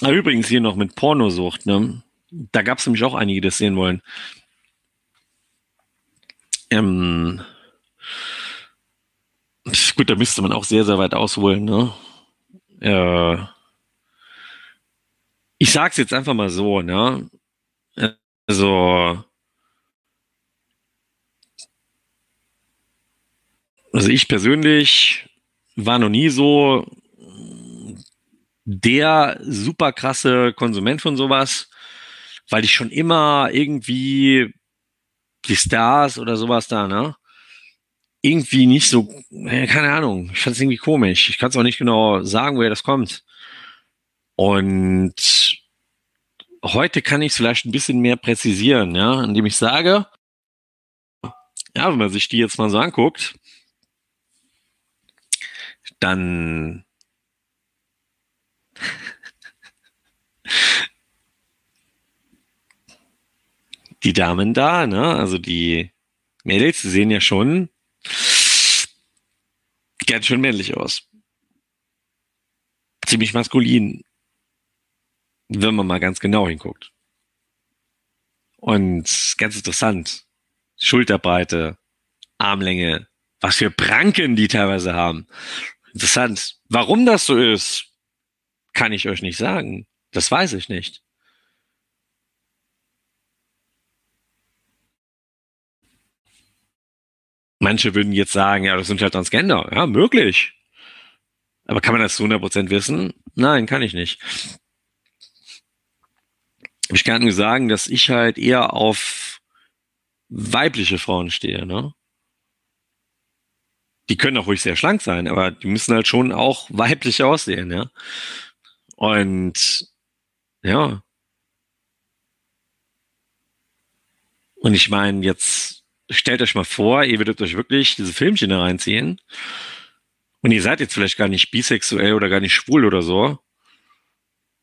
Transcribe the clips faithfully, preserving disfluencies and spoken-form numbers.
Übrigens hier noch mit Pornosucht, ne? Da gab es nämlich auch einige, die das sehen wollen. Ähm, gut, da müsste man auch sehr, sehr weit ausholen, ne? Äh, ich sag's jetzt einfach mal so, ne? Also, also ich persönlich war noch nie so der super krasse Konsument von sowas, weil ich schon immer irgendwie die Stars oder sowas da, ne? Irgendwie nicht so, keine Ahnung, ich fand es irgendwie komisch. Ich kann es auch nicht genau sagen, woher das kommt. Und heute kann ich es vielleicht ein bisschen mehr präzisieren, ja, indem ich sage, ja, wenn man sich die jetzt mal so anguckt, dann die Damen da, ne? Also die Mädels, die sehen ja schon ganz schön männlich aus. Ziemlich maskulin, wenn man mal ganz genau hinguckt. Und ganz interessant, Schulterbreite, Armlänge, was für Pranken die teilweise haben. Interessant. Warum das so ist, kann ich euch nicht sagen. Das weiß ich nicht. Manche würden jetzt sagen, ja, das sind halt Transgender. Ja, möglich. Aber kann man das zu hundert Prozent wissen? Nein, kann ich nicht. Ich kann nur sagen, dass ich halt eher auf weibliche Frauen stehe, ne? Die können auch ruhig sehr schlank sein, aber die müssen halt schon auch weiblich aussehen, ja. Und ja. Und ich meine, jetzt stellt euch mal vor, ihr würdet euch wirklich diese Filmchen da reinziehen und ihr seid jetzt vielleicht gar nicht bisexuell oder gar nicht schwul oder so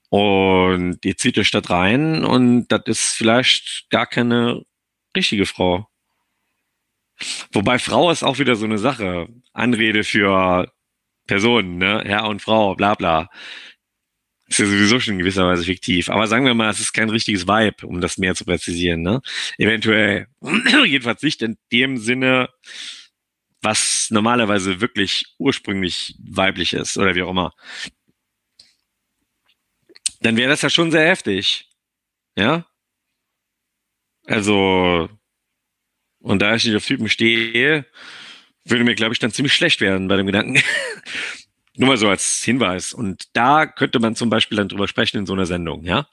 und ihr zieht euch das rein und das ist vielleicht gar keine richtige Frau. Wobei Frau ist auch wieder so eine Sache. Anrede für Personen, ne? Herr und Frau, bla bla. Ist ja sowieso schon in gewisser Weise fiktiv. Aber sagen wir mal, es ist kein richtiges Vibe, um das mehr zu präzisieren, ne? Eventuell, jedenfalls nicht in dem Sinne, was normalerweise wirklich ursprünglich weiblich ist oder wie auch immer. Dann wäre das ja schon sehr heftig. Ja? Also, und da ich nicht auf Typen stehe, würde mir, glaube ich, dann ziemlich schlecht werden bei dem Gedanken. Nur mal so als Hinweis. Und da könnte man zum Beispiel dann drüber sprechen in so einer Sendung, ja.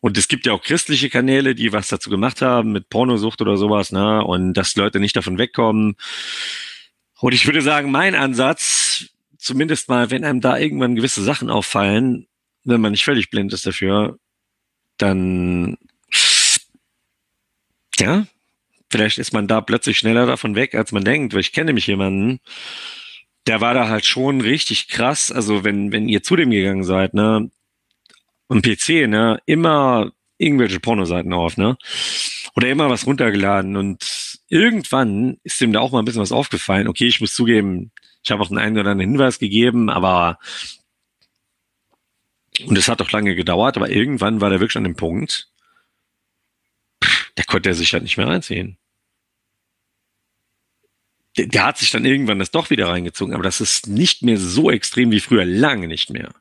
Und es gibt ja auch christliche Kanäle, die was dazu gemacht haben mit Pornosucht oder sowas, ne? Und dass Leute nicht davon wegkommen. Und ich würde sagen, mein Ansatz, zumindest mal, wenn einem da irgendwann gewisse Sachen auffallen, wenn man nicht völlig blind ist dafür, dann, ja, vielleicht ist man da plötzlich schneller davon weg, als man denkt, weil ich kenne nämlich jemanden, der war da halt schon richtig krass. Also wenn, wenn ihr zu dem gegangen seid, ne, am P C, ne, immer irgendwelche Pornoseiten auf, ne, oder immer was runtergeladen und irgendwann ist dem da auch mal ein bisschen was aufgefallen. Okay, ich muss zugeben, ich habe auch den einen oder anderen Hinweis gegeben, aber und es hat auch lange gedauert, aber irgendwann war der wirklich an dem Punkt, da konnte er sich halt nicht mehr reinziehen. Der, der hat sich dann irgendwann das doch wieder reingezogen, aber das ist nicht mehr so extrem wie früher, lange nicht mehr.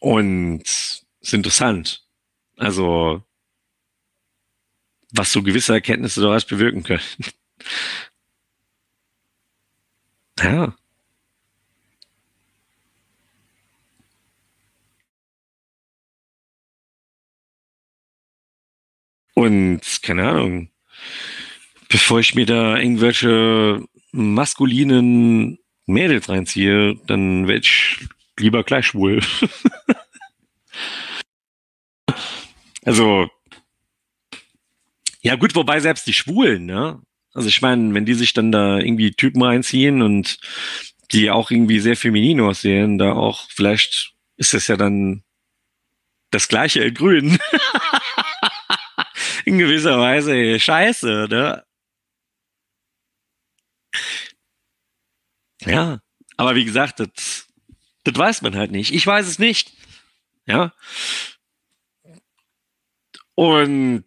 Und ist interessant. Also, was so gewisse Erkenntnisse daraus bewirken können. Ja. Und, keine Ahnung, bevor ich mir da irgendwelche maskulinen Mädels reinziehe, dann werde ich lieber gleich schwul. Also, ja gut, wobei selbst die Schwulen, ne? Also ich meine, wenn die sich dann da irgendwie Typen reinziehen und die auch irgendwie sehr feminin aussehen, da auch, vielleicht ist das ja dann das Gleiche in Grün. In gewisser Weise scheiße, ne? Ja, aber wie gesagt, das Das weiß man halt nicht. Ich weiß es nicht. Ja. Und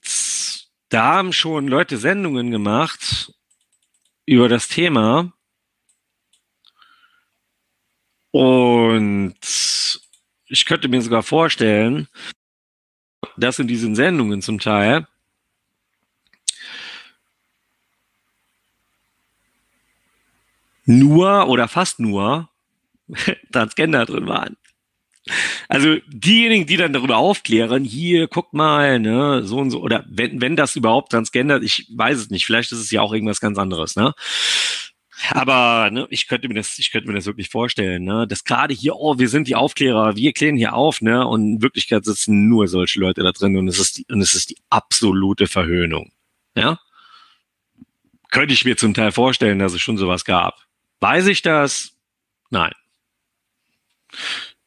da haben schon Leute Sendungen gemacht über das Thema. Und ich könnte mir sogar vorstellen, dass in diesen Sendungen zum Teil nur oder fast nur Transgender drin waren. Also diejenigen, die dann darüber aufklären, hier, guck mal, ne, so und so, oder wenn, wenn das überhaupt Transgender, ich weiß es nicht, vielleicht ist es ja auch irgendwas ganz anderes, ne? Aber ne, ich könnte mir das, ich könnte mir das wirklich vorstellen, ne? Dass gerade hier, oh, wir sind die Aufklärer, wir klären hier auf, ne? Und in Wirklichkeit sitzen nur solche Leute da drin und es ist die, und es ist die absolute Verhöhnung. Ja? Könnte ich mir zum Teil vorstellen, dass es schon sowas gab. Weiß ich das? Nein.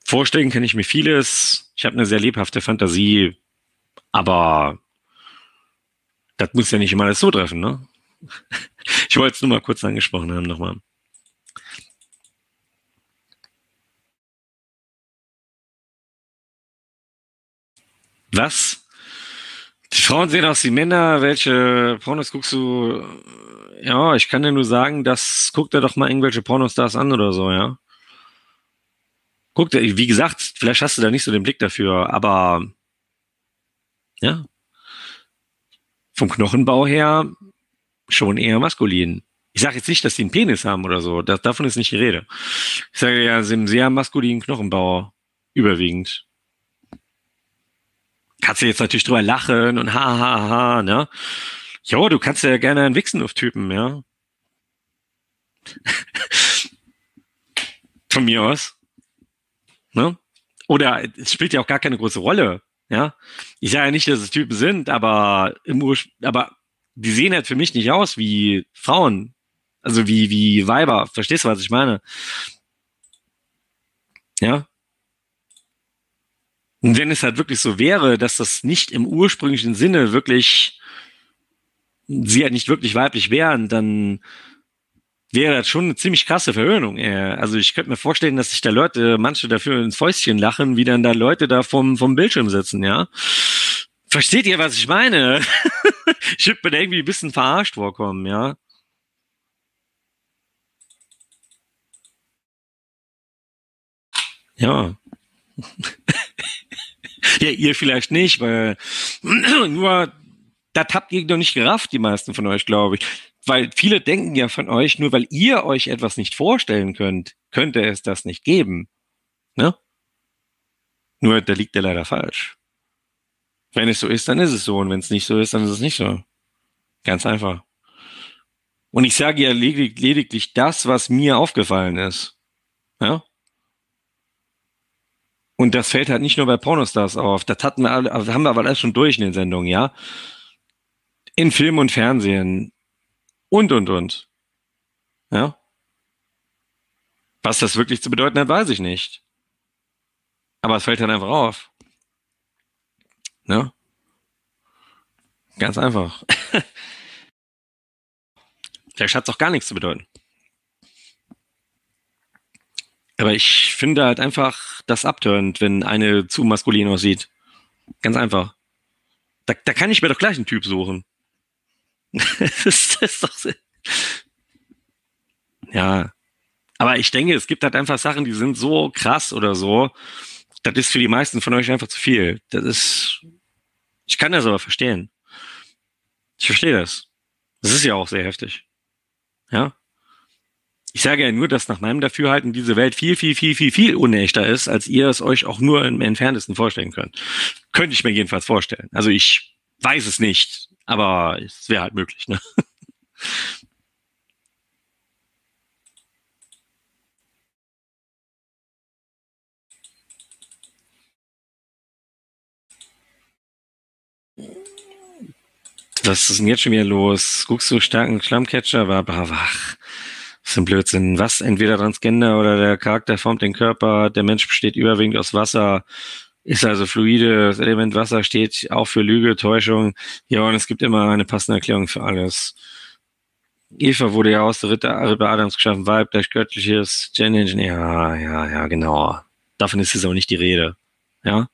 Vorstellen kann ich mir vieles. Ich habe eine sehr lebhafte Fantasie, aber das muss ja nicht immer alles so treffen, ne? Ich wollte es nur mal kurz angesprochen haben nochmal. Was? Die Frauen sehen aus wie Männer. Welche Pornos guckst du? Ja, ich kann dir nur sagen, das guckt er doch mal irgendwelche Pornostars an oder so, ja. Guck dir, wie gesagt, vielleicht hast du da nicht so den Blick dafür, aber ja, vom Knochenbau her schon eher maskulin. Ich sage jetzt nicht, dass die einen Penis haben oder so, das, davon ist nicht die Rede. Ich sage ja, sie haben sehr maskulinen Knochenbau, überwiegend. Kannst du jetzt natürlich drüber lachen und ha, ha, ha, ne? Jo, du kannst ja gerne einen Wichsen auf Typen, ja? Von mir aus. Ne? Oder es spielt ja auch gar keine große Rolle. Ja? Ich sage ja nicht, dass es Typen sind, aber, im Ur- aber die sehen halt für mich nicht aus wie Frauen, also wie, wie Weiber. Verstehst du, was ich meine? Ja? Und wenn es halt wirklich so wäre, dass das nicht im ursprünglichen Sinne wirklich, sie halt nicht wirklich weiblich wären, dann wäre das schon eine ziemlich krasse Verhöhnung. Also ich könnte mir vorstellen, dass sich da Leute, manche dafür ins Fäustchen lachen, wie dann da Leute da vom, vom Bildschirm sitzen, ja. Versteht ihr, was ich meine? Ich würde mir da irgendwie ein bisschen verarscht vorkommen, ja. Ja. Ja, ihr vielleicht nicht, weil nur, das habt ihr doch nicht gerafft, die meisten von euch, glaube ich. Weil viele denken ja von euch, nur weil ihr euch etwas nicht vorstellen könnt, könnte es das nicht geben. Ne? Nur, da liegt ihr leider falsch. Wenn es so ist, dann ist es so. Und wenn es nicht so ist, dann ist es nicht so. Ganz einfach. Und ich sage ja ledig- lediglich das, was mir aufgefallen ist. Ja? Und das fällt halt nicht nur bei Pornostars auf. Das hatten wir alle, haben wir aber alles schon durch in den Sendungen, ja? In Film und Fernsehen. Und, und, und. Ja. Was das wirklich zu bedeuten hat, weiß ich nicht. Aber es fällt dann einfach auf. Ja. Ganz einfach. Vielleicht hat es auch gar nichts zu bedeuten. Aber ich finde halt einfach das abtörend, wenn eine zu maskulin aussieht. Ganz einfach. Da, da kann ich mir doch gleich einen Typ suchen. Das ist, das ist doch ja, aber ich denke, es gibt halt einfach Sachen, die sind so krass oder so. Das ist für die meisten von euch einfach zu viel. Das ist, ich kann das aber verstehen. Ich verstehe das. Das ist ja auch sehr heftig. Ja, ich sage ja nur, dass nach meinem Dafürhalten diese Welt viel, viel, viel, viel, viel unechter ist, als ihr es euch auch nur im Entferntesten vorstellen könnt. Könnte ich mir jedenfalls vorstellen. Also ich weiß es nicht. Aber es wäre halt möglich, ne? Was ist denn jetzt schon wieder los? Guckst du starken Schlammcatcher? War wach. Was für ein Blödsinn. Was? Entweder Transgender oder der Charakter formt den Körper. Der Mensch besteht überwiegend aus Wasser. Ist also fluide, das Element Wasser steht auch für Lüge, Täuschung. Ja, und es gibt immer eine passende Erklärung für alles. Eva wurde ja aus der Ritter Adams geschaffen, Weib, gleich göttliches, Gen-Engine, ja, ja, ja, genau. Davon ist es auch nicht die Rede, ja.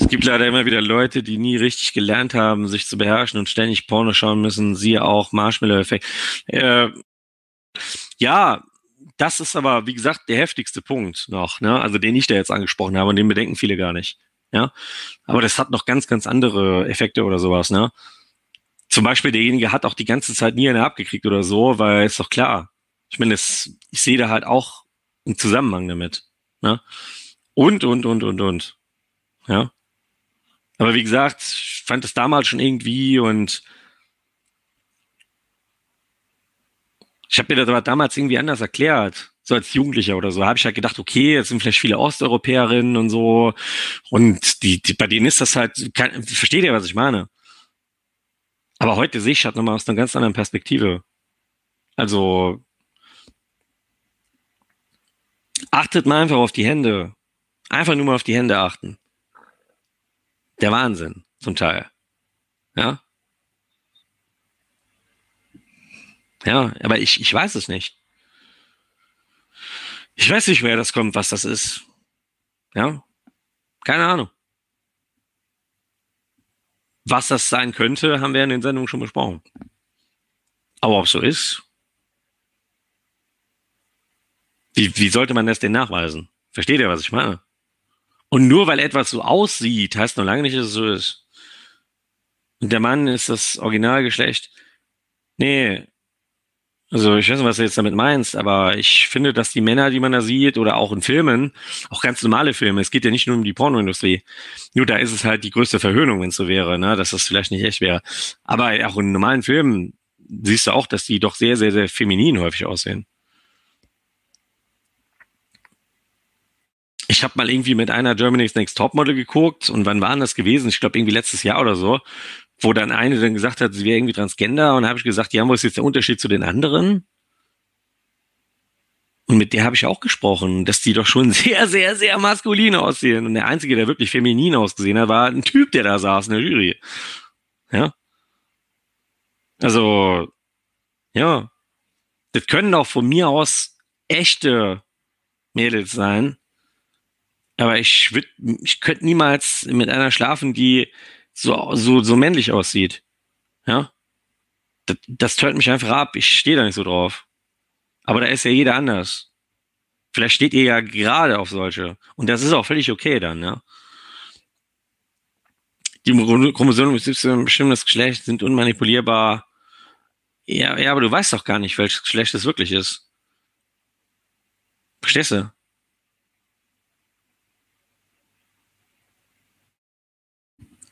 Es gibt leider immer wieder Leute, die nie richtig gelernt haben, sich zu beherrschen und ständig Porno schauen müssen, siehe auch Marshmallow-Effekt. Äh, ja, das ist aber, wie gesagt, der heftigste Punkt noch, ne? Also den ich da jetzt angesprochen habe und den bedenken viele gar nicht. Ja, aber das hat noch ganz, ganz andere Effekte oder sowas, ne? Zum Beispiel derjenige hat auch die ganze Zeit nie eine abgekriegt oder so, weil ist doch klar. Ich meine, das, ich sehe da halt auch einen Zusammenhang damit, ne? Und, und, und, und, und. Ja. Aber wie gesagt, ich fand das damals schon irgendwie und ich habe mir das aber damals irgendwie anders erklärt. So als Jugendlicher oder so, habe ich halt gedacht, okay, jetzt sind vielleicht viele Osteuropäerinnen und so und die, die bei denen ist das halt, kann, versteht ihr, was ich meine? Aber heute sehe ich halt nochmal aus einer ganz anderen Perspektive. Also achtet mal einfach auf die Hände. Einfach nur mal auf die Hände achten. Der Wahnsinn, zum Teil. Ja? Ja, aber ich, ich weiß es nicht. Ich weiß nicht, woher das kommt, was das ist. Ja, keine Ahnung. Was das sein könnte, haben wir in den Sendungen schon besprochen. Aber ob es so ist, wie, wie sollte man das denn nachweisen? Versteht ihr, was ich meine? Und nur weil etwas so aussieht, heißt noch lange nicht, dass es so ist. Und der Mann ist das Originalgeschlecht. Nee. Also ich weiß nicht, was du jetzt damit meinst, aber ich finde, dass die Männer, die man da sieht oder auch in Filmen, auch ganz normale Filme, es geht ja nicht nur um die Pornoindustrie, nur da ist es halt die größte Verhöhnung, wenn es so wäre, ne? Dass das vielleicht nicht echt wäre. Aber auch in normalen Filmen siehst du auch, dass die doch sehr, sehr, sehr feminin häufig aussehen. Ich habe mal irgendwie mit einer Germany's Next Topmodel geguckt und wann waren das gewesen? Ich glaube irgendwie letztes Jahr oder so. Wo dann eine dann gesagt hat, sie wäre irgendwie Transgender und habe ich gesagt, ja, wo ist jetzt der Unterschied zu den anderen? Und mit der habe ich auch gesprochen, dass die doch schon sehr, sehr, sehr maskulin aussehen. Und der Einzige, der wirklich feminin ausgesehen hat, war ein Typ, der da saß in der Jury. Ja. Also, ja. Das können auch von mir aus echte Mädels sein. Aber ich würde, ich könnte niemals mit einer schlafen, die so, so, so männlich aussieht. Ja. Das, das tönt mich einfach ab. Ich stehe da nicht so drauf. Aber da ist ja jeder anders. Vielleicht steht ihr ja gerade auf solche. Und das ist auch völlig okay dann, ja. Die Chromosomen bestimmtes Geschlecht sind unmanipulierbar. Ja, ja, aber du weißt doch gar nicht, welches Geschlecht es wirklich ist. Verstehst du?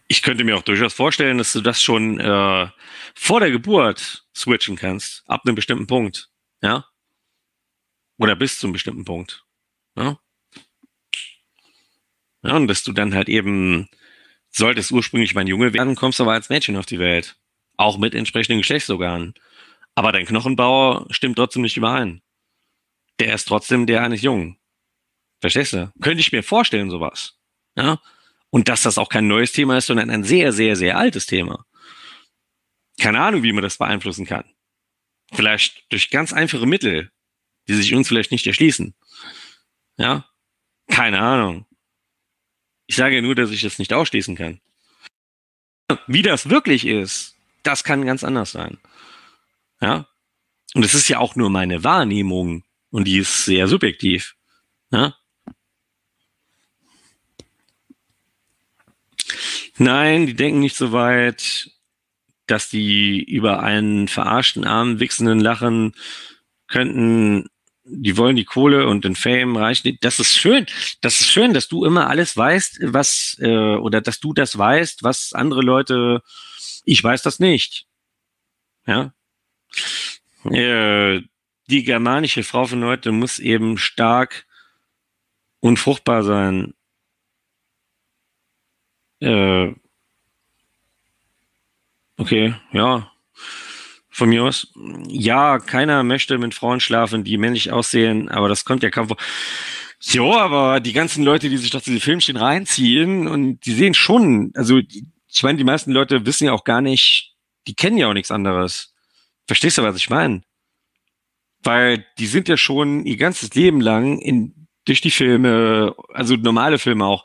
Ich könnte mir auch durchaus vorstellen, dass du das schon äh, vor der Geburt switchen kannst, ab einem bestimmten Punkt, ja, oder bis zum bestimmten Punkt, ja, ja und dass du dann halt eben, solltest ursprünglich mal ein Junge werden, kommst aber als Mädchen auf die Welt, auch mit entsprechenden Geschlechtsorganen, aber dein Knochenbau stimmt trotzdem nicht überein, der ist trotzdem der eines Jungen, verstehst du? Könnte ich mir vorstellen sowas, ja. Und dass das auch kein neues Thema ist, sondern ein sehr, sehr, sehr altes Thema. Keine Ahnung, wie man das beeinflussen kann. Vielleicht durch ganz einfache Mittel, die sich uns vielleicht nicht erschließen. Ja? Keine Ahnung. Ich sage nur, dass ich das nicht ausschließen kann. Wie das wirklich ist, das kann ganz anders sein. Ja? Und es ist ja auch nur meine Wahrnehmung. Und die ist sehr subjektiv. Ja? Nein, die denken nicht so weit, dass die über einen verarschten, armen, wichsenden lachen könnten. Die wollen die Kohle und den Fame reichen. Das ist schön. Das ist schön, dass du immer alles weißt, was, äh, oder dass du das weißt, was andere Leute, ich weiß das nicht. Ja. Äh, die germanische Frau von heute muss eben stark und fruchtbar sein. Okay, ja, von mir aus. Ja, keiner möchte mit Frauen schlafen, die männlich aussehen, aber das kommt ja kaum vor. Jo, aber die ganzen Leute, die sich doch diese Filmchen reinziehen und die sehen schon, also ich meine, die meisten Leute wissen ja auch gar nicht, die kennen ja auch nichts anderes. Verstehst du, was ich meine? Weil die sind ja schon ihr ganzes Leben lang in, durch die Filme, also normale Filme auch,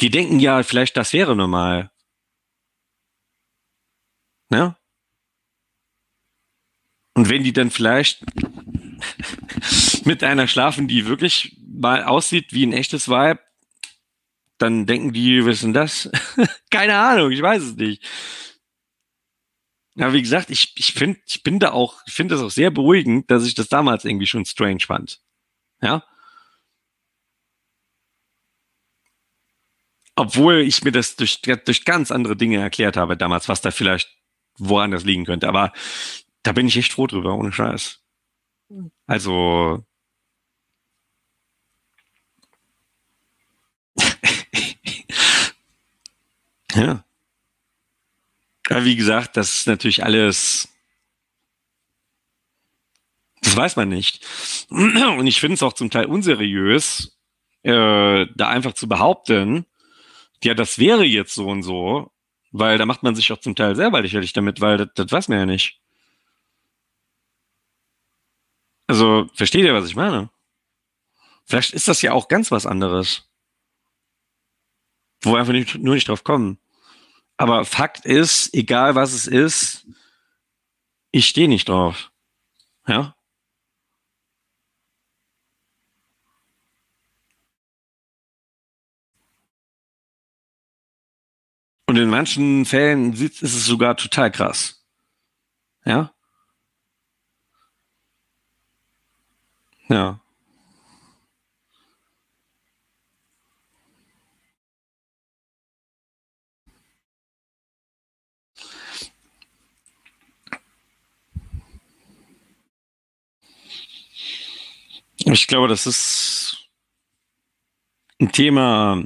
die denken ja, vielleicht das wäre normal. Ne? Und wenn die dann vielleicht mit einer schlafen, die wirklich mal aussieht wie ein echtes Weib, dann denken die, was ist denn das? Keine Ahnung, ich weiß es nicht. Ja, wie gesagt, ich, ich finde, ich bin da auch, ich finde das auch sehr beruhigend, dass ich das damals irgendwie schon strange fand. Ja. Obwohl ich mir das durch, durch ganz andere Dinge erklärt habe damals, was da vielleicht woran das liegen könnte. Aber da bin ich echt froh drüber, ohne Scheiß. Also. Ja. Aber wie gesagt, das ist natürlich alles. Das weiß man nicht. Und ich finde es auch zum Teil unseriös, äh, da einfach zu behaupten, ja, das wäre jetzt so und so, weil da macht man sich auch zum Teil selber lächerlich damit, weil das, das weiß man ja nicht. Also, versteht ihr, was ich meine? Vielleicht ist das ja auch ganz was anderes. Wo wir einfach nicht, nur nicht drauf kommen. Aber Fakt ist, egal was es ist, ich stehe nicht drauf. Ja? Und in manchen Fällen ist es sogar total krass. Ja? Ja. Ich glaube, das ist ein Thema,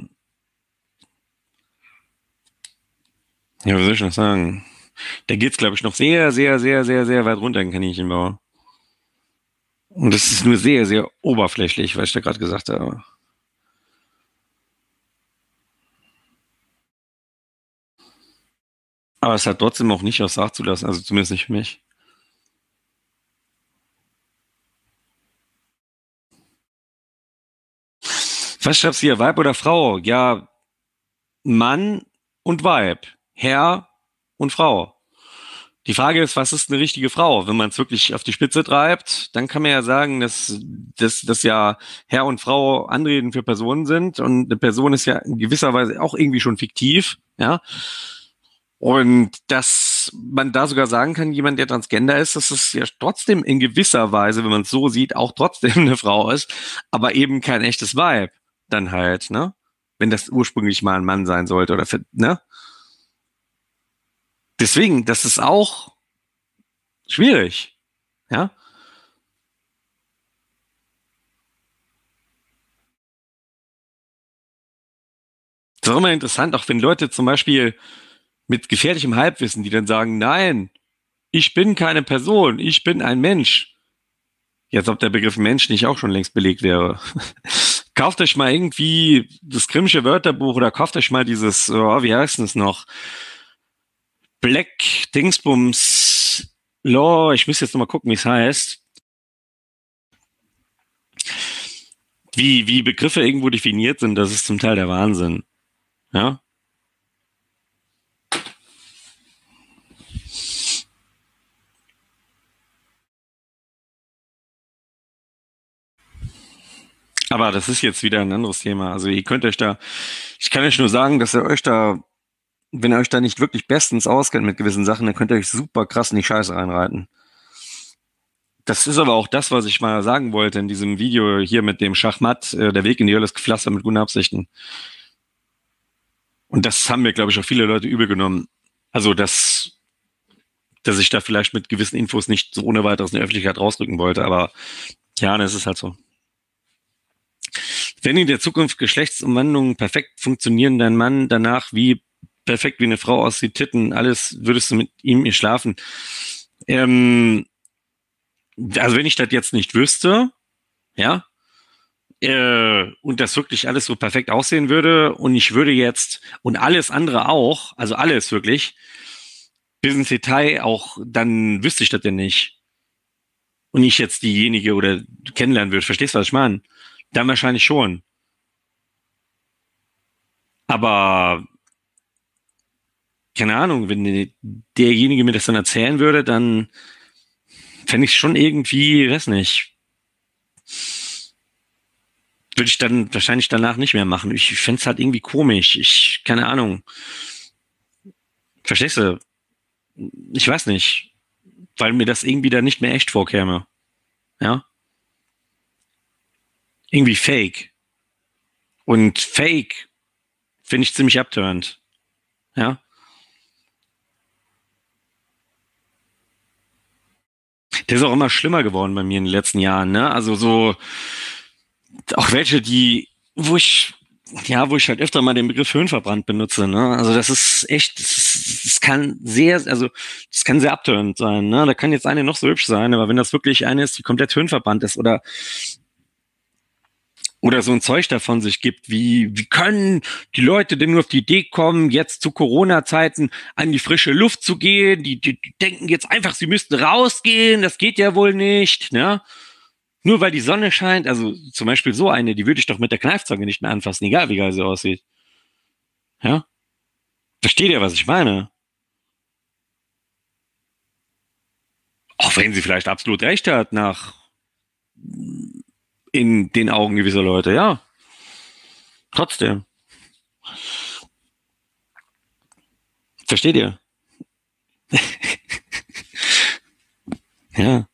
ja, wie soll ich noch sagen? Da geht es, glaube ich, noch sehr, sehr, sehr, sehr, sehr weit runter in den Kaninchenbau. Und das ist nur sehr, sehr oberflächlich, was ich da gerade gesagt habe. Aber es hat trotzdem auch nicht außer Acht zu lassen, also zumindest nicht für mich. Was schreibst du hier, Weib oder Frau? Ja, Mann und Weib, Herr und Frau. Die Frage ist, was ist eine richtige Frau? Wenn man es wirklich auf die Spitze treibt, dann kann man ja sagen, dass, dass, dass ja Herr und Frau Anreden für Personen sind und eine Person ist ja in gewisser Weise auch irgendwie schon fiktiv, ja. Und dass man da sogar sagen kann, jemand, der transgender ist, dass es ja trotzdem in gewisser Weise, wenn man es so sieht, auch trotzdem eine Frau ist, aber eben kein echtes Weib dann halt, ne? Wenn das ursprünglich mal ein Mann sein sollte oder, ne? Deswegen, das ist auch schwierig, ja? Das ist auch immer interessant, auch wenn Leute zum Beispiel mit gefährlichem Halbwissen, die dann sagen, nein, ich bin keine Person, ich bin ein Mensch. Jetzt, ob der Begriff Mensch nicht auch schon längst belegt wäre. Kauft euch mal irgendwie das Grimmsche Wörterbuch oder kauft euch mal dieses, oh, wie heißt es noch? Black Dingsbums Law, ich muss jetzt nochmal gucken, wie es heißt. Wie, wie Begriffe irgendwo definiert sind, das ist zum Teil der Wahnsinn. Ja? Aber das ist jetzt wieder ein anderes Thema. Also ihr könnt euch da, ich kann euch nur sagen, dass ihr euch da, wenn ihr euch da nicht wirklich bestens auskennt mit gewissen Sachen, dann könnt ihr euch super krass in die Scheiße reinreiten. Das ist aber auch das, was ich mal sagen wollte in diesem Video hier mit dem Schachmatt, äh, der Weg in die Hölle ist gepflastert mit guten Absichten. Und das haben mir, glaube ich, auch viele Leute übel genommen. Also, dass, dass ich da vielleicht mit gewissen Infos nicht so ohne weiteres in die Öffentlichkeit rausrücken wollte. Aber ja, das ist halt so. Wenn in der Zukunft Geschlechtsumwandlungen perfekt funktionieren, dein Mann danach wie perfekt wie eine Frau aussieht, Titten, alles, würdest du mit ihm schlafen? Ähm, also wenn ich das jetzt nicht wüsste, ja, äh, und das wirklich alles so perfekt aussehen würde und ich würde jetzt und alles andere auch, also alles wirklich, bis ins Detail auch, dann wüsste ich das denn nicht. Und ich jetzt diejenige oder kennenlernen würde, verstehst du, was ich meine? Dann wahrscheinlich schon. Aber keine Ahnung, wenn derjenige mir das dann erzählen würde, dann fände ich es schon irgendwie, weiß nicht, würde ich dann wahrscheinlich danach nicht mehr machen. Ich fände es halt irgendwie komisch. Ich, keine Ahnung. Verstehst du? Ich weiß nicht. Weil mir das irgendwie dann nicht mehr echt vorkäme. Ja? Irgendwie fake. Und fake finde ich ziemlich abtörend. Ja? Der ist auch immer schlimmer geworden bei mir in den letzten Jahren, ne? Also so, auch welche, die, wo ich, ja, wo ich halt öfter mal den Begriff Hirnverbrannt benutze, ne? Also das ist echt, das, ist, das kann sehr, also das kann sehr abtörend sein, ne? Da kann jetzt eine noch so hübsch sein, aber wenn das wirklich eine ist, die komplett hirnverbrannt ist oder oder so ein Zeug davon sich gibt, wie, wie können die Leute denn nur auf die Idee kommen, jetzt zu Corona-Zeiten an die frische Luft zu gehen, die, die, die denken jetzt einfach, sie müssten rausgehen, das geht ja wohl nicht, ne? Nur weil die Sonne scheint, also zum Beispiel so eine, die würde ich doch mit der Kneifzange nicht mehr anfassen, egal wie geil sie aussieht. Ja? Versteht ihr, was ich meine? Auch wenn sie vielleicht absolut recht hat, nach in den Augen gewisser Leute, ja. Trotzdem. Versteht ihr? Ja.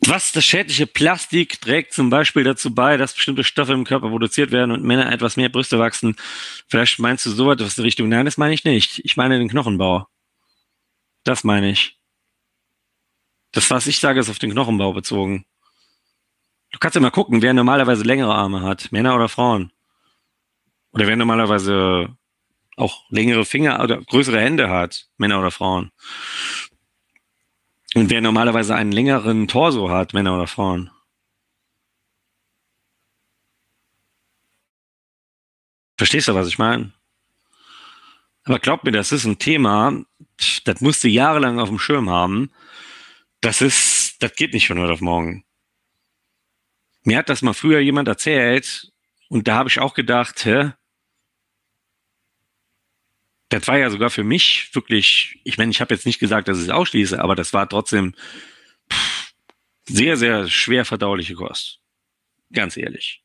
Was das schädliche Plastik trägt zum Beispiel dazu bei, dass bestimmte Stoffe im Körper produziert werden und Männer etwas mehr Brüste wachsen. Vielleicht meinst du so etwas in die Richtung. Nein, das meine ich nicht. Ich meine den Knochenbau. Das meine ich. Das, was ich sage, ist auf den Knochenbau bezogen. Du kannst ja mal gucken, wer normalerweise längere Arme hat. Männer oder Frauen. Oder wer normalerweise auch längere Finger oder größere Hände hat. Männer oder Frauen. Und wer normalerweise einen längeren Torso hat, Männer oder Frauen? Verstehst du, was ich meine? Aber glaub mir, das ist ein Thema, das musst du jahrelang auf dem Schirm haben. Das ist, das geht nicht von heute auf morgen. Mir hat das mal früher jemand erzählt und da habe ich auch gedacht, hä? Das war ja sogar für mich wirklich, ich meine, ich habe jetzt nicht gesagt, dass ich es ausschließe, aber das war trotzdem pff, sehr, sehr schwer verdauliche Kost. Ganz ehrlich.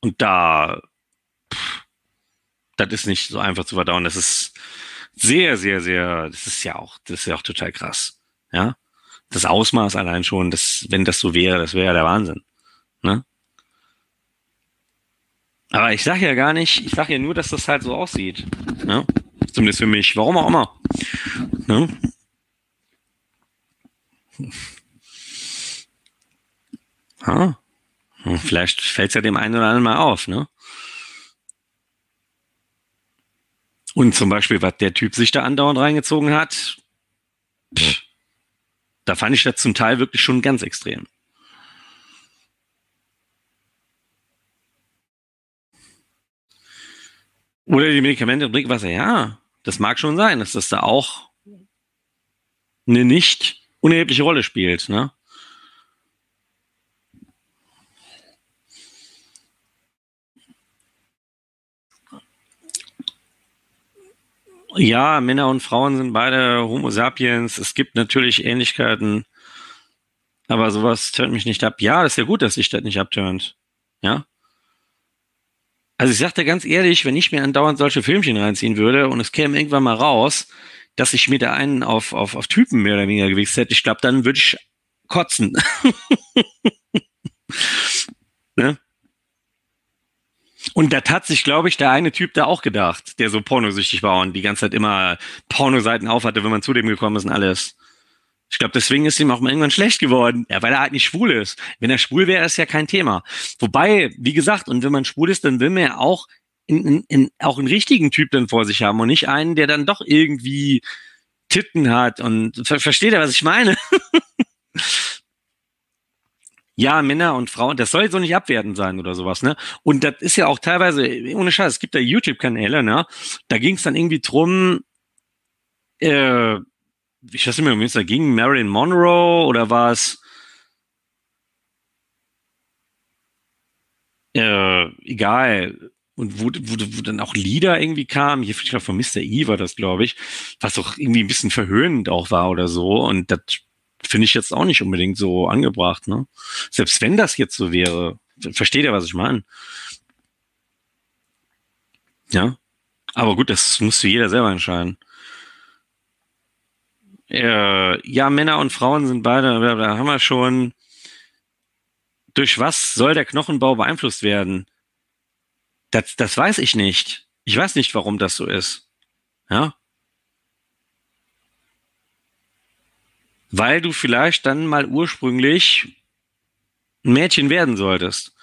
Und da, pff, das ist nicht so einfach zu verdauen. Das ist sehr, sehr, sehr, das ist ja auch, das ist ja auch total krass. Ja? Das Ausmaß allein schon, das, wenn das so wäre, das wäre ja der Wahnsinn. Ne? Aber ich sage ja gar nicht, ich sage ja nur, dass das halt so aussieht. Ne? Zumindest für mich. Warum auch immer. Ne? Ah. Vielleicht fällt es ja dem einen oder anderen mal auf. Ne? Und zum Beispiel, was der Typ sich da andauernd reingezogen hat, pff, da fand ich das zum Teil wirklich schon ganz extrem. Oder die Medikamente im Trinkwasser, ja. Das mag schon sein, dass das da auch eine nicht unerhebliche Rolle spielt. Ne? Ja, Männer und Frauen sind beide Homo sapiens. Es gibt natürlich Ähnlichkeiten, aber sowas tönt mich nicht ab. Ja, das ist ja gut, dass sich das nicht abtönt. Ja. Also ich sagte ganz ehrlich, wenn ich mir andauernd solche Filmchen reinziehen würde und es käme irgendwann mal raus, dass ich mir da einen auf, auf, auf Typen mehr oder weniger gewichst hätte, ich glaube, dann würde ich kotzen. Ne? Und das hat sich, glaube ich, der eine Typ da auch gedacht, der so pornosüchtig war und die ganze Zeit immer Pornoseiten aufhatte, wenn man zu dem gekommen ist und alles. Ich glaube, deswegen ist ihm auch mal irgendwann schlecht geworden, ja, weil er halt nicht schwul ist. Wenn er schwul wäre, ist ja kein Thema. Wobei, wie gesagt, und wenn man schwul ist, dann will man ja auch in, in, auch einen richtigen Typ dann vor sich haben und nicht einen, der dann doch irgendwie Titten hat und ver versteht er, was ich meine? Ja, Männer und Frauen, das soll so nicht abwertend sein oder sowas, ne? Und das ist ja auch teilweise, ohne Scheiß, es gibt da YouTube-Kanäle, ne? Da ging es dann irgendwie drum, äh, ich weiß nicht mehr, um wen es da ging, Marilyn Monroe oder was? Äh, egal. Und wo, wo, wo dann auch Lieder irgendwie kamen, hier ich glaub, von Mister E war das, glaube ich, was auch irgendwie ein bisschen verhöhnend auch war oder so. Und das finde ich jetzt auch nicht unbedingt so angebracht, ne? Selbst wenn das jetzt so wäre, versteht ihr, was ich meine? Ja, aber gut, das muss jeder selber entscheiden. Äh, ja, Männer und Frauen sind beide, da haben wir schon. Durch was soll der Knochenbau beeinflusst werden? Das, das weiß ich nicht. Ich weiß nicht, warum das so ist. Ja? Weil du vielleicht dann mal ursprünglich ein Mädchen werden solltest.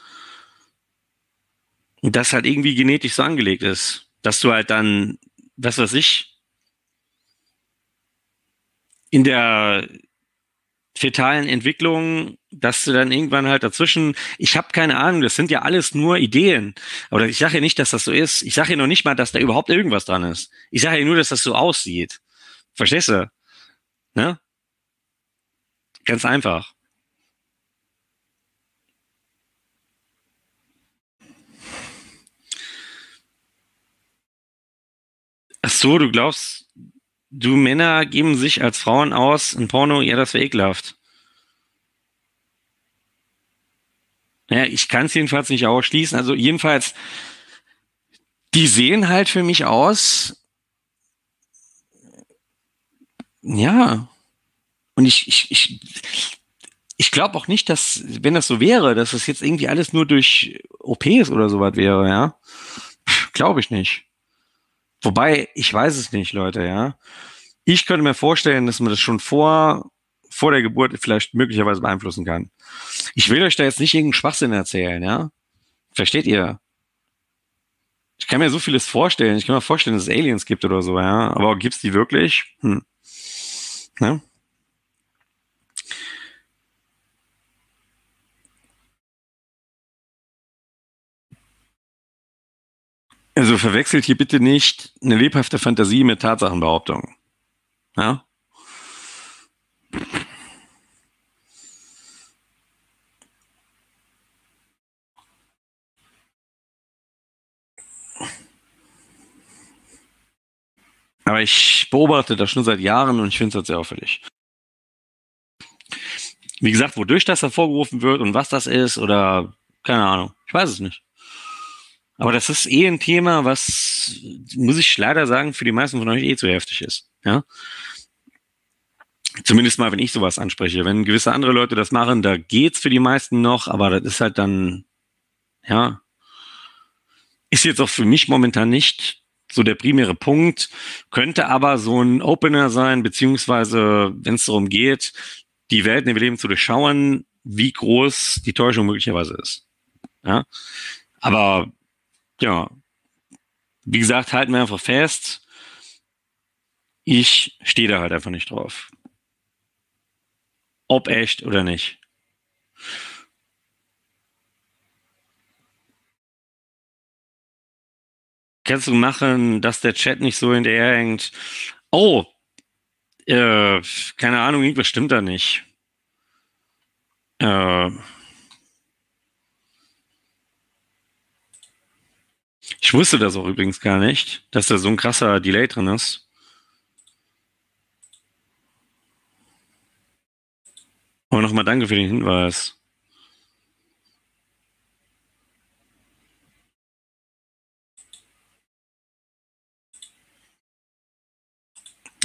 Und das halt irgendwie genetisch so angelegt ist. Dass du halt dann, was weiß ich, in der fetalen Entwicklung, dass du dann irgendwann halt dazwischen, ich habe keine Ahnung, das sind ja alles nur Ideen. Aber ich sage ja nicht, dass das so ist. Ich sage ja noch nicht mal, dass da überhaupt irgendwas dran ist. Ich sage ja nur, dass das so aussieht. Verstehst du? Ne? Ganz einfach. Ach so, du glaubst, du Männer geben sich als Frauen aus in Porno, ja, das wäre ekelhaft. Ja, ich kann es jedenfalls nicht ausschließen. Also jedenfalls, die sehen halt für mich aus. Ja. Und ich, ich, ich, ich glaube auch nicht, dass, wenn das so wäre, dass das jetzt irgendwie alles nur durch O Ps oder sowas wäre, ja. Glaube ich nicht. Wobei, ich weiß es nicht, Leute, ja. Ich könnte mir vorstellen, dass man das schon vor, vor der Geburt vielleicht möglicherweise beeinflussen kann. Ich will euch da jetzt nicht irgendeinen Schwachsinn erzählen, ja. Versteht ihr? Ich kann mir so vieles vorstellen. Ich kann mir vorstellen, dass es Aliens gibt oder so, ja. Aber gibt es die wirklich? Hm. Ja. Also verwechselt hier bitte nicht eine lebhafte Fantasie mit Tatsachenbehauptungen. Ja? Aber ich beobachte das schon seit Jahren und ich finde es sehr auffällig. Wie gesagt, wodurch das hervorgerufen wird und was das ist oder keine Ahnung, ich weiß es nicht. Aber das ist eh ein Thema, was, muss ich leider sagen, für die meisten von euch eh zu heftig ist. Ja? Zumindest mal, wenn ich sowas anspreche. Wenn gewisse andere Leute das machen, da geht's für die meisten noch, aber das ist halt dann, ja, ist jetzt auch für mich momentan nicht so der primäre Punkt, könnte aber so ein Opener sein, beziehungsweise, wenn es darum geht, die Welt, in der wir leben, zu durchschauen, wie groß die Täuschung möglicherweise ist. Ja? Aber ja, wie gesagt, halten wir einfach fest, ich stehe da halt einfach nicht drauf. Ob echt oder nicht. Kannst du machen, dass der Chat nicht so hinterherhängt? Oh, äh, keine Ahnung, irgendwas stimmt da nicht. Äh, Ich wusste das auch übrigens gar nicht, dass da so ein krasser Delay drin ist. Aber nochmal danke für den Hinweis.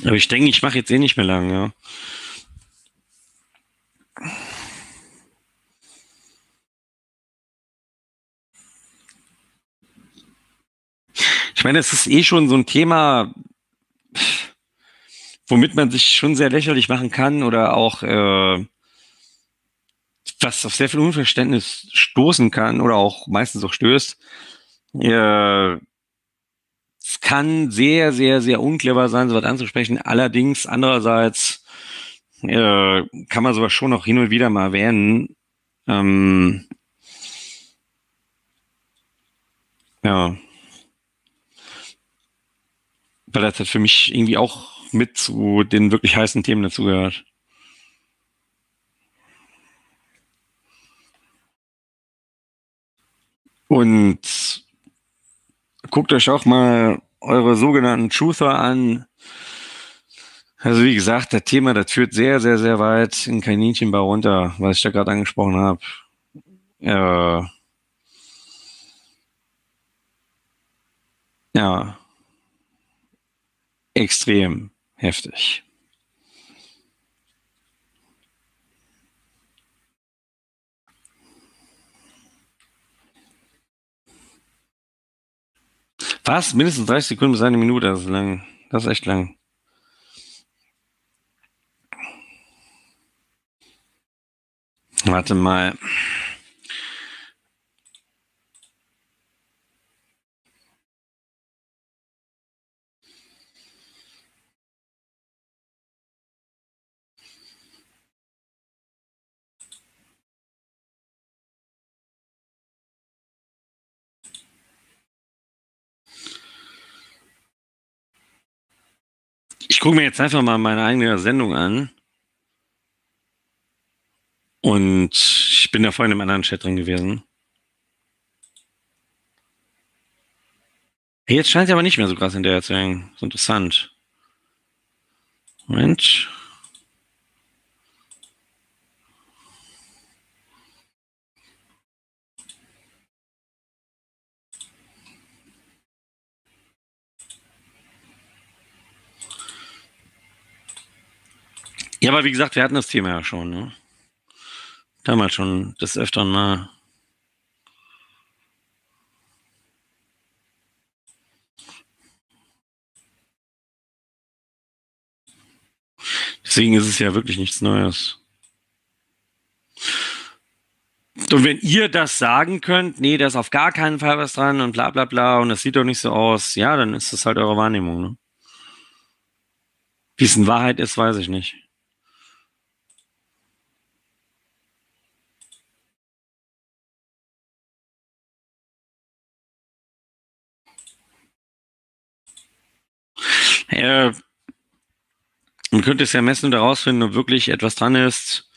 Aber ich denke, ich mache jetzt eh nicht mehr lang, ja. Ich meine, es ist eh schon so ein Thema, womit man sich schon sehr lächerlich machen kann oder auch äh, was auf sehr viel Unverständnis stoßen kann oder auch meistens auch stößt, Äh, es kann sehr, sehr, sehr unclever sein, sowas anzusprechen. Allerdings, andererseits äh, kann man sowas schon auch hin und wieder mal erwähnen. Ähm, ja. Weil das halt für mich irgendwie auch mit zu den wirklich heißen Themen dazugehört. Und guckt euch auch mal eure sogenannten Truther an. Also wie gesagt, das Thema, das führt sehr, sehr, sehr weit in Kaninchenbau runter, was ich da gerade angesprochen habe. Ja. Ja. Extrem heftig. Was? Mindestens dreißig Sekunden bis eine Minute, das ist lang. Das ist echt lang. Warte mal. Ich gucke mir jetzt einfach mal meine eigene Sendung an. Und ich bin da vorhin im anderen Chat drin gewesen. Jetzt scheint sie aber nicht mehr so krass hinterher zu hängen. So interessant. Moment. Ja, aber wie gesagt, wir hatten das Thema ja schon, ne? Damals schon des Öfteren mal. Deswegen ist es ja wirklich nichts Neues. Und wenn ihr das sagen könnt, nee, da ist auf gar keinen Fall was dran und bla bla bla und das sieht doch nicht so aus, ja, dann ist das halt eure Wahrnehmung, ne? Wie es in Wahrheit ist, weiß ich nicht. Äh, man könnte es ja messen und herausfinden, ob wirklich etwas dran ist,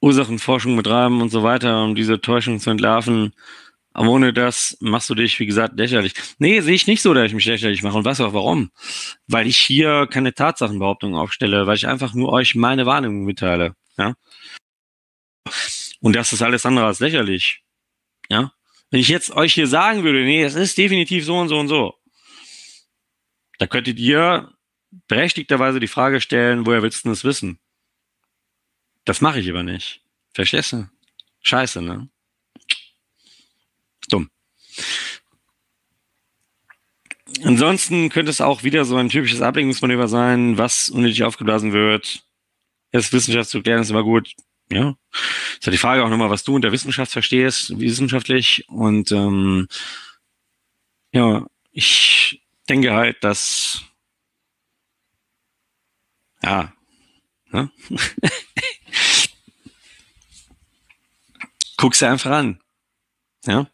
Ursachenforschung betreiben und so weiter, um diese Täuschung zu entlarven. Aber ohne das machst du dich, wie gesagt, lächerlich. Nee, sehe ich nicht so, dass ich mich lächerlich mache. Und weißt du auch warum? Weil ich hier keine Tatsachenbehauptung aufstelle, weil ich einfach nur euch meine Wahrnehmung mitteile. Ja? Und das ist alles andere als lächerlich. Ja? Wenn ich jetzt euch hier sagen würde, nee, es ist definitiv so und so und so, da könntet ihr berechtigterweise die Frage stellen, woher willst du denn das wissen? Das mache ich aber nicht. Verstehst du? Scheiße, ne? Dumm. Ansonsten könnte es auch wieder so ein typisches Ablenkungsmanöver sein, was unnötig aufgeblasen wird. Das Wissenschaft zu klären ist immer gut. Ja. Ist ja die Frage auch nochmal, was du unter Wissenschaft verstehst, wissenschaftlich. Und ähm, ja, ich denke halt, dass ja, ne? Guck's dir einfach an, ja.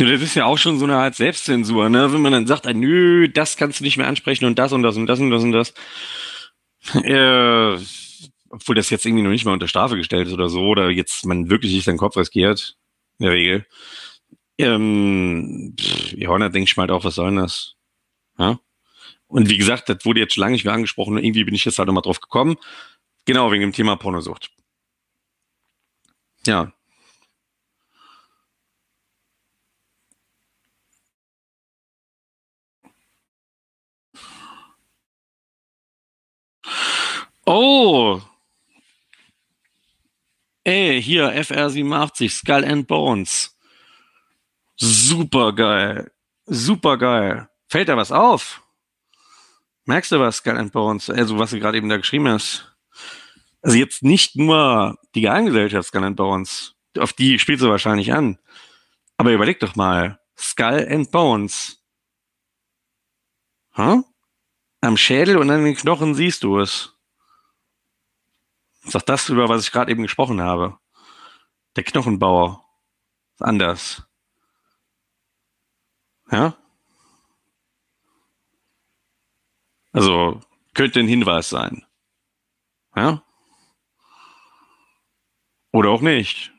Das ist ja auch schon so eine Art Selbstzensur, ne? Wenn man dann sagt, nö, das kannst du nicht mehr ansprechen und das und das und das und das und das. Äh, obwohl das jetzt irgendwie noch nicht mal unter Strafe gestellt ist oder so, oder jetzt man wirklich nicht seinen Kopf riskiert, in der Regel. Ähm, pff, ja, da denke ich mal halt auch, was soll denn das? Ja? Und wie gesagt, das wurde jetzt schon lange nicht mehr angesprochen und irgendwie bin ich jetzt halt nochmal drauf gekommen. Genau, wegen dem Thema Pornosucht. Ja. Oh! Ey, hier, F R siebenundachtzig, Skull and Bones. Super geil. Super geil. Fällt da was auf? Merkst du was, Skull and Bones? Also, was du gerade eben da geschrieben hast. Also, jetzt nicht nur die Geheimgesellschaft Skull and Bones. Auf die spielst du wahrscheinlich an. Aber überleg doch mal. Skull and Bones. Huh? Am Schädel und an den Knochen siehst du es. Das ist doch das, über was ich gerade eben gesprochen habe. Der Knochenbauer. Ist anders. Ja? Also, könnte ein Hinweis sein. Ja? Oder auch nicht.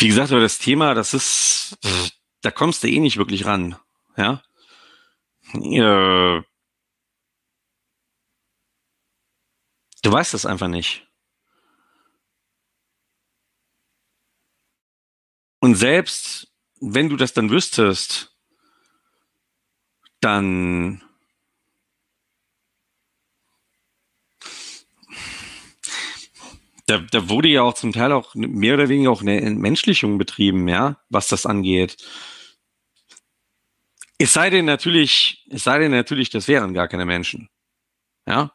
Wie gesagt, aber das Thema, das ist, da kommst du eh nicht wirklich ran, ja. Du weißt das einfach nicht. Und selbst wenn du das dann wüsstest, dann Da, da wurde ja auch zum Teil auch mehr oder weniger auch eine Entmenschlichung betrieben, ja, was das angeht. Es sei denn natürlich, es sei denn natürlich, das wären gar keine Menschen, ja,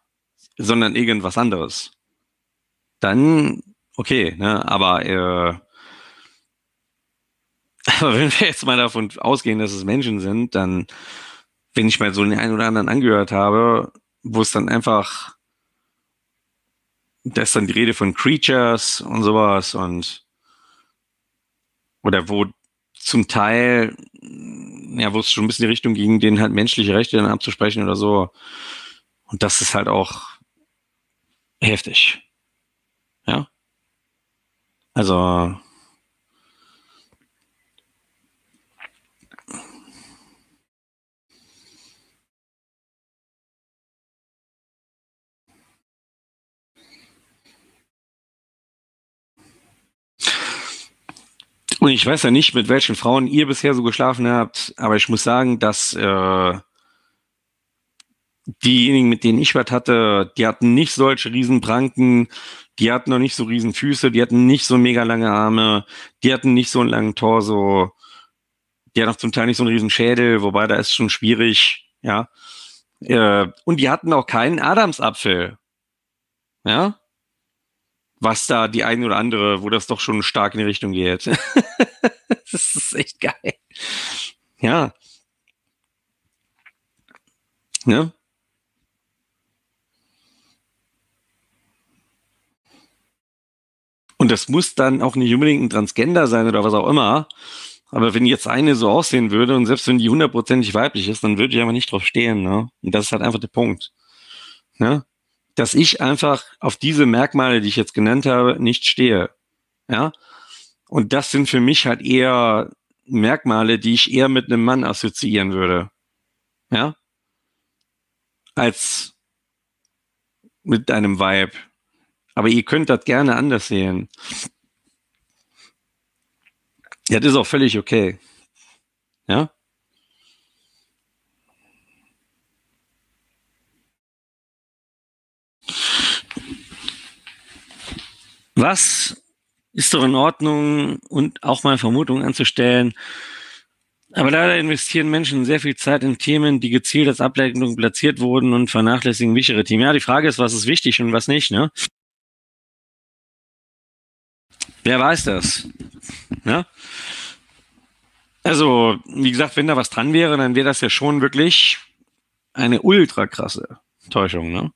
sondern irgendwas anderes. Dann, okay, ne, aber, äh, aber wenn wir jetzt mal davon ausgehen, dass es Menschen sind, dann, wenn ich mal so den einen oder anderen angehört habe, wo es dann einfach, da ist dann die Rede von Creatures und sowas und oder wo zum Teil, ja, wo es schon ein bisschen in die Richtung ging, denen halt menschliche Rechte dann abzusprechen oder so. Und das ist halt auch heftig. Ja? Also und ich weiß ja nicht, mit welchen Frauen ihr bisher so geschlafen habt, aber ich muss sagen, dass äh, diejenigen, mit denen ich was hatte, die hatten nicht solche riesen Pranken, die hatten noch nicht so riesen Füße, die hatten nicht so mega lange Arme, die hatten nicht so einen langen Torso, die hatten auch zum Teil nicht so einen riesen Schädel, wobei da ist schon schwierig, ja. Äh, und die hatten auch keinen Adamsapfel, ja. Was da die eine oder andere, wo das doch schon stark in die Richtung geht. Das ist echt geil. Ja. Ne? Und das muss dann auch nicht unbedingt ein Transgender sein oder was auch immer. Aber wenn jetzt eine so aussehen würde und selbst wenn die hundertprozentig weiblich ist, dann würde ich einfach nicht drauf stehen. Ne? Und das ist halt einfach der Punkt. Ne? Dass ich einfach auf diese Merkmale, die ich jetzt genannt habe, nicht stehe. Ja? Und das sind für mich halt eher Merkmale, die ich eher mit einem Mann assoziieren würde. Ja? Als mit einem Vibe. Aber ihr könnt das gerne anders sehen. Ja, das ist auch völlig okay. Ja? Was ist doch in Ordnung und auch mal Vermutungen anzustellen. Aber leider investieren Menschen sehr viel Zeit in Themen, die gezielt als Ablenkung platziert wurden und vernachlässigen wichtigere Themen. Ja, die Frage ist, was ist wichtig und was nicht, ne? Wer weiß das? Ne? Also, wie gesagt, wenn da was dran wäre, dann wäre das ja schon wirklich eine ultra krasse Täuschung, ne?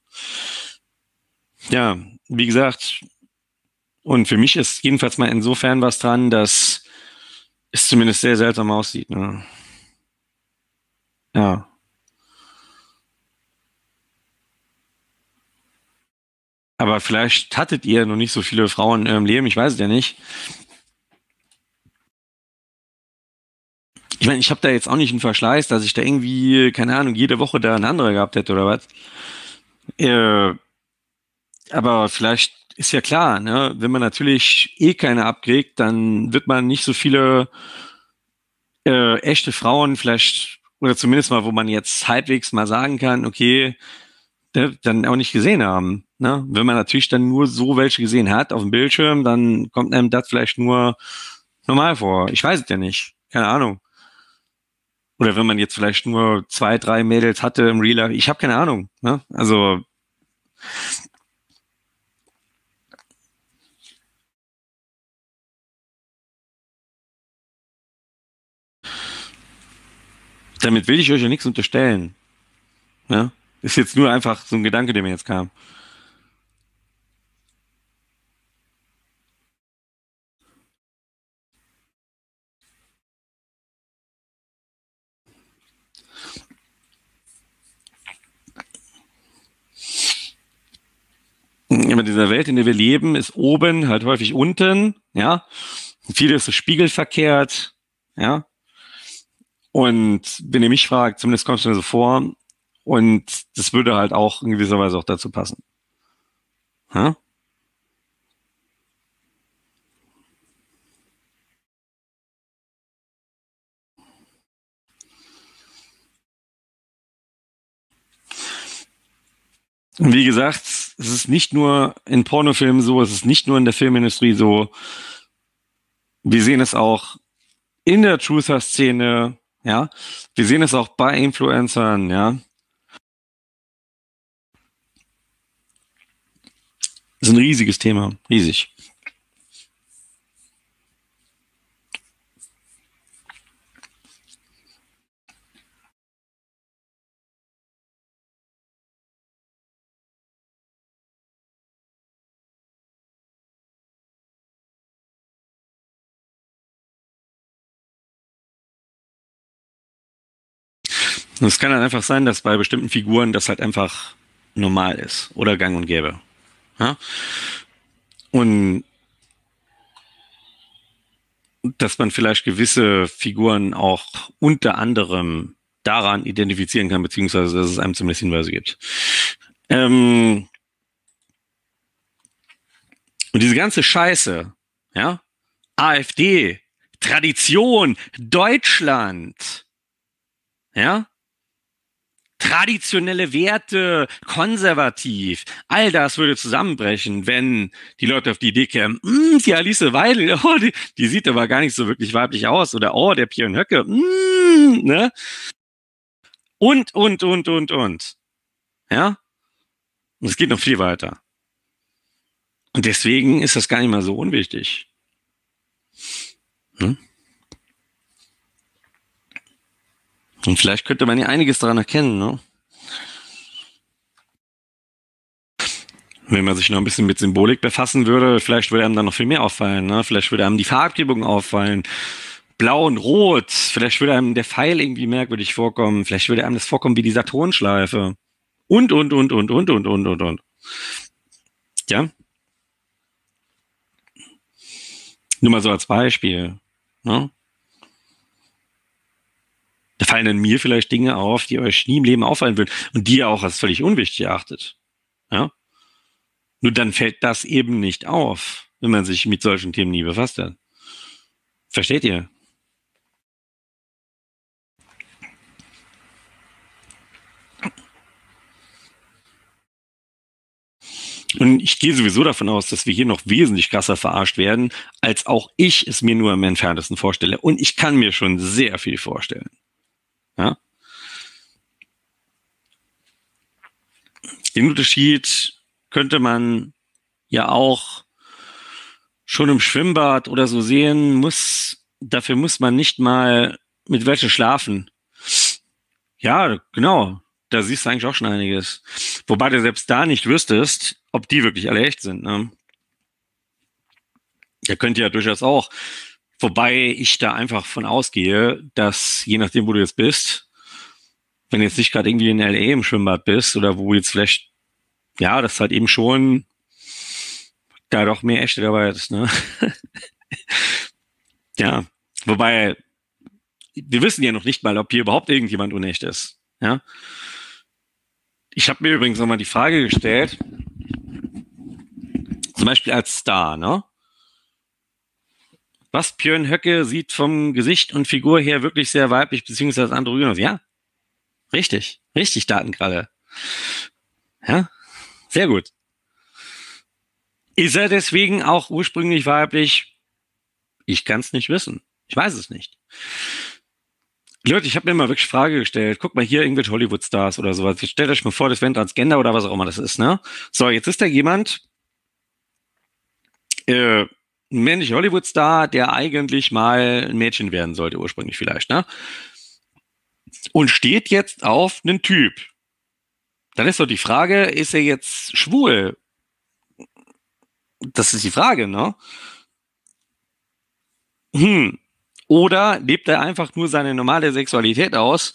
Ja, wie gesagt, und für mich ist jedenfalls mal insofern was dran, dass es zumindest sehr seltsam aussieht. Ne? Ja. Aber vielleicht hattet ihr noch nicht so viele Frauen in eurem Leben, ich weiß es ja nicht. Ich meine, ich habe da jetzt auch nicht einen Verschleiß, dass ich da irgendwie, keine Ahnung, jede Woche da eine andere gehabt hätte oder was. Äh, aber vielleicht Ist ja klar, ne? Wenn man natürlich eh keine abkriegt, dann wird man nicht so viele äh, echte Frauen vielleicht, oder zumindest mal, wo man jetzt halbwegs mal sagen kann, okay, dann auch nicht gesehen haben. Ne? Wenn man natürlich dann nur so welche gesehen hat auf dem Bildschirm, dann kommt einem das vielleicht nur normal vor. Ich weiß es ja nicht. Keine Ahnung. Oder wenn man jetzt vielleicht nur zwei, drei Mädels hatte im Real Life. Ich habe keine Ahnung. Ne? Also damit will ich euch ja nichts unterstellen. Ne? Ist jetzt nur einfach so ein Gedanke, der mir jetzt kam. In dieser Welt, in der wir leben, ist oben halt häufig unten, ja. Vieles ist so spiegelverkehrt, ja. Und wenn ihr mich fragt, zumindest kommt es mir so vor, und das würde halt auch in gewisser Weise auch dazu passen. Ha? Und wie gesagt, es ist nicht nur in Pornofilmen so, es ist nicht nur in der Filmindustrie so. Wir sehen es auch in der Truther-Szene, ja. Wir sehen es auch bei Influencern, ja. Das ist ein riesiges Thema, riesig. Und es kann dann einfach sein, dass bei bestimmten Figuren das halt einfach normal ist oder gang und gäbe. Ja? Und dass man vielleicht gewisse Figuren auch unter anderem daran identifizieren kann, beziehungsweise dass es einem zumindest Hinweise gibt. Ähm Und diese ganze Scheiße, ja, AfD, Tradition, Deutschland, ja, traditionelle Werte, konservativ, all das würde zusammenbrechen, wenn die Leute auf die Idee kämen, die Alice Weidel, oh, die, die sieht aber gar nicht so wirklich weiblich aus, oder oh, der Björn Höcke, mm, ne? Und, und, und, und, und. Ja? Und es geht noch viel weiter. Und deswegen ist das gar nicht mal so unwichtig. Hm? Und vielleicht könnte man ja einiges daran erkennen, ne? Wenn man sich noch ein bisschen mit Symbolik befassen würde, vielleicht würde einem dann noch viel mehr auffallen, ne? Vielleicht würde einem die Farbgebung auffallen, blau und rot, vielleicht würde einem der Pfeil irgendwie merkwürdig vorkommen, vielleicht würde einem das vorkommen wie die Saturnschleife und, und, und, und, und, und, und, und, und. Ja? Nur mal so als Beispiel, ne? Da fallen dann mir vielleicht Dinge auf, die euch nie im Leben auffallen würden und die ihr auch als völlig unwichtig erachtet. Ja? Nur dann fällt das eben nicht auf, wenn man sich mit solchen Themen nie befasst hat. Versteht ihr? Und ich gehe sowieso davon aus, dass wir hier noch wesentlich krasser verarscht werden, als auch ich es mir nur im Entferntesten vorstelle. Und ich kann mir schon sehr viel vorstellen. Ja? Den Unterschied könnte man ja auch schon im Schwimmbad oder so sehen. Muss, dafür muss man nicht mal mit welchen schlafen. Ja, genau. Da siehst du eigentlich auch schon einiges. Wobei du selbst da nicht wüsstest, ob die wirklich alle echt sind. Ne? Ja, könnt ihr ja durchaus auch. Wobei ich da einfach von ausgehe, dass je nachdem, wo du jetzt bist, wenn du jetzt nicht gerade irgendwie in L A im Schwimmbad bist oder wo jetzt vielleicht, ja, das halt eben schon da doch mehr echte dabei ist. Ne? Ja, wobei wir wissen ja noch nicht mal, ob hier überhaupt irgendjemand unecht ist. Ja. Ich habe mir übrigens nochmal die Frage gestellt, Zum Beispiel als Star, ne? Was Björn Höcke sieht vom Gesicht und Figur her wirklich sehr weiblich, beziehungsweise androgyn aus. Ja, richtig. Richtig, Datenkralle. Ja, sehr gut. Ist er deswegen auch ursprünglich weiblich? Ich kann es nicht wissen. Ich weiß es nicht. Leute, ich habe mir mal wirklich Frage gestellt. Guck mal hier, irgendwelche Hollywood-Stars oder sowas. Jetzt stellt euch mal vor, das wäre Transgender oder was auch immer das ist, ne? So, jetzt ist da jemand, äh, ein männlicher Hollywood-Star, der eigentlich mal ein Mädchen werden sollte, ursprünglich vielleicht, ne? Und steht jetzt auf einen Typ. Dann ist doch die Frage, ist er jetzt schwul? Das ist die Frage, ne? Hm. Oder lebt er einfach nur seine normale Sexualität aus,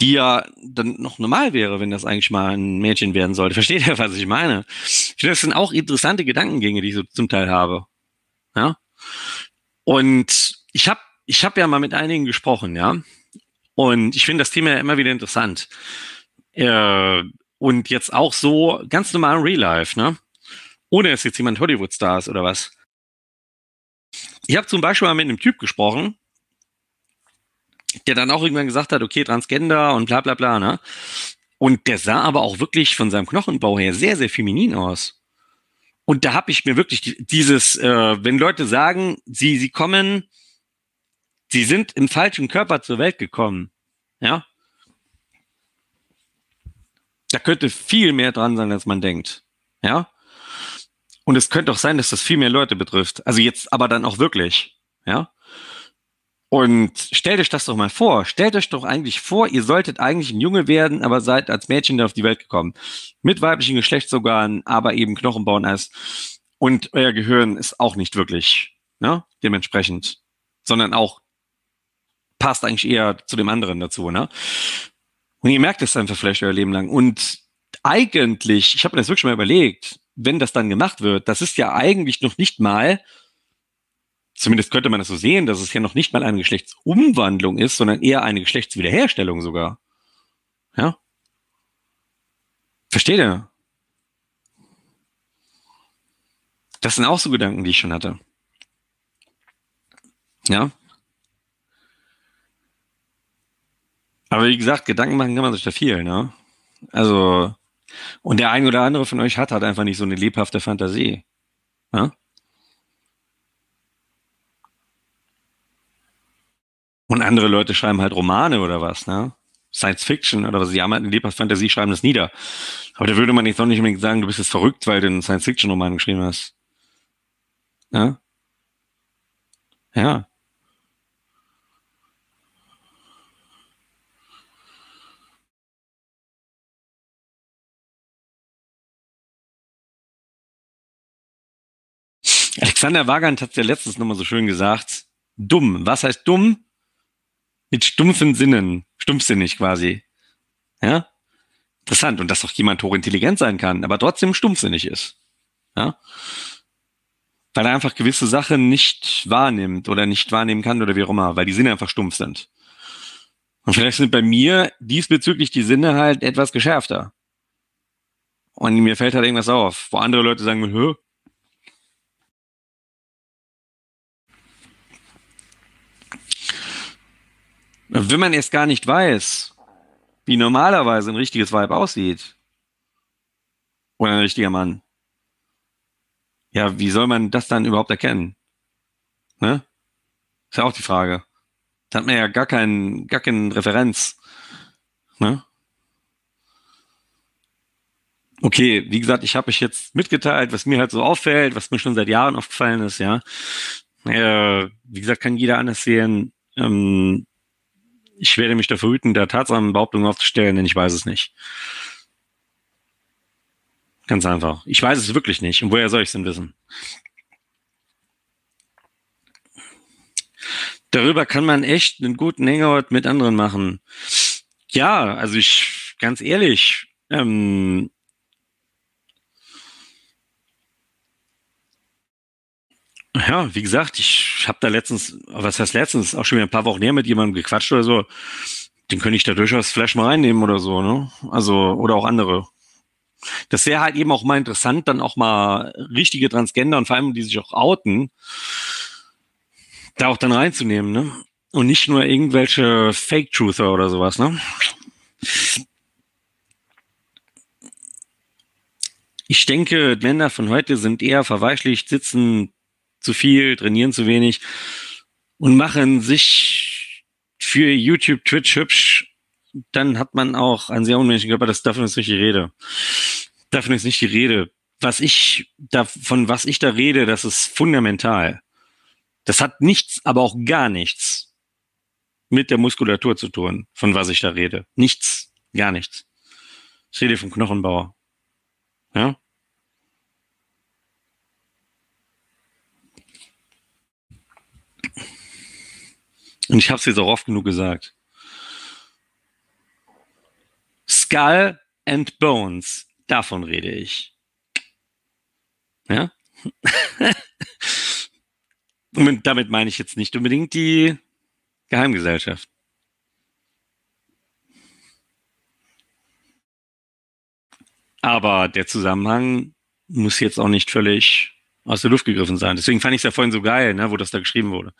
die ja dann noch normal wäre, wenn das eigentlich mal ein Mädchen werden sollte. Versteht ihr, was ich meine? Ich finde, das sind auch interessante Gedankengänge, die ich so zum Teil habe. Ja? Und ich habe ich hab ja mal mit einigen gesprochen, ja. Und ich finde das Thema ja immer wieder interessant. Äh, und jetzt auch so ganz normal im Real Life, ne? Ohne dass jetzt jemand Hollywood-Stars oder was. Ich habe zum Beispiel mal mit einem Typ gesprochen, der dann auch irgendwann gesagt hat, okay, Transgender und bla bla bla, ne? Und der sah aber auch wirklich von seinem Knochenbau her sehr, sehr feminin aus. Und da habe ich mir wirklich dieses, äh, wenn Leute sagen, sie, sie kommen, sie sind im falschen Körper zur Welt gekommen, ja? Da könnte viel mehr dran sein, als man denkt, ja? Und es könnte auch sein, dass das viel mehr Leute betrifft. Also jetzt aber dann auch wirklich, ja? Und stellt euch das doch mal vor. Stellt euch doch eigentlich vor, ihr solltet eigentlich ein Junge werden, aber seid als Mädchen auf die Welt gekommen. Mit weiblichen Geschlechtsorganen, aber eben Knochenbau und alles. Und euer Gehirn ist auch nicht wirklich, ne? Dementsprechend. Sondern auch passt eigentlich eher zu dem anderen dazu, ne? Und ihr merkt es einfach vielleicht euer Leben lang. Und eigentlich, ich habe mir das wirklich mal überlegt, wenn das dann gemacht wird, das ist ja eigentlich noch nicht mal, zumindest könnte man das so sehen, dass es ja noch nicht mal eine Geschlechtsumwandlung ist, sondern eher eine Geschlechtswiederherstellung sogar. Ja? Versteht ihr? Das sind auch so Gedanken, die ich schon hatte. Ja? Aber wie gesagt, Gedanken machen kann man sich da viel, ne? Also... Und der ein oder andere von euch hat halt einfach nicht so eine lebhafte Fantasie. Ja? Und andere Leute schreiben halt Romane oder was, ne? Science Fiction oder was. Sie haben halt eine lebhafte Fantasie, schreiben das nieder. Aber da würde man jetzt auch nicht unbedingt sagen, du bist jetzt verrückt, weil du einen Science Fiction Roman geschrieben hast. Ja? Ja. Alexander Wagand hat es ja letztens nochmal so schön gesagt. Dumm. Was heißt dumm? Mit stumpfen Sinnen. Stumpfsinnig quasi. Ja? Interessant. Und dass doch jemand hochintelligent sein kann, aber trotzdem stumpfsinnig ist. Ja? Weil er einfach gewisse Sachen nicht wahrnimmt oder nicht wahrnehmen kann oder wie auch immer, weil die Sinne einfach stumpf sind. Und vielleicht sind bei mir diesbezüglich die Sinne halt etwas geschärfter. Und mir fällt halt irgendwas auf, wo andere Leute sagen, hö, wenn man erst gar nicht weiß, wie normalerweise ein richtiges Weib aussieht oder ein richtiger Mann, ja, wie soll man das dann überhaupt erkennen? Ne? Ist ja auch die Frage. Da hat man ja gar keinen, gar keinen Referenz. Ne? Okay, wie gesagt, ich habe euch jetzt mitgeteilt, was mir halt so auffällt, was mir schon seit Jahren aufgefallen ist, ja. Äh, wie gesagt, kann jeder anders sehen. Ähm, Ich werde mich dafür hüten, da Tatsachenbehauptungen aufzustellen, denn ich weiß es nicht. Ganz einfach. Ich weiß es wirklich nicht. Und woher soll ich es denn wissen? Darüber kann man echt einen guten Hangout mit anderen machen. Ja, also ich, ganz ehrlich, ähm, ja, wie gesagt, ich habe da letztens, was heißt letztens, auch schon wieder ein paar Wochen her mit jemandem gequatscht oder so. Den könnte ich da durchaus vielleicht mal reinnehmen oder so, ne? Also, oder auch andere. Das wäre halt eben auch mal interessant, dann auch mal richtige Transgender und vor allem, die sich auch outen, da auch dann reinzunehmen, ne? Und nicht nur irgendwelche Fake-Truther oder sowas, ne? Ich denke, Männer von heute sind eher verweichlicht, sitzen zu viel, trainieren zu wenig und machen sich für YouTube, Twitch hübsch. Dann hat man auch einen sehr unmenschlichen Körper. Das, davon ist nicht die Rede. Davon ist nicht die Rede. Was ich da, von was ich da rede, das ist fundamental. Das hat nichts, aber auch gar nichts mit der Muskulatur zu tun, von was ich da rede. Nichts, gar nichts. Ich rede vom Knochenbau. Ja? Und ich habe es jetzt auch oft genug gesagt. Skull and Bones, davon rede ich. Ja? Und damit meine ich jetzt nicht unbedingt die Geheimgesellschaft. Aber der Zusammenhang muss jetzt auch nicht völlig aus der Luft gegriffen sein. Deswegen fand ich es ja vorhin so geil, ne, wo das da geschrieben wurde.